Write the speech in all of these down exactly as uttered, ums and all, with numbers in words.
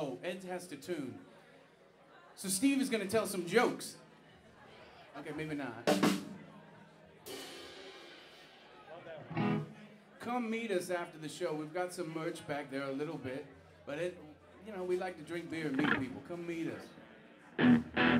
Oh, Ed has to tune. So Steve is going to tell some jokes. Okay, maybe not. Come meet us after the show. We've got some merch back there a little bit. But, it, you know, we like to drink beer and meet people. Come meet us.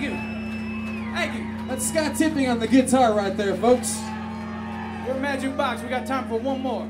Thank you. Thank you. That's Scott Tipping on the guitar right there, folks. We're Magic Box. We got time for one more.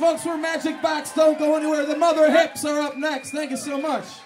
Folks, we're Magic Box. Don't go anywhere. The Mother Hips are up next. Thank you so much.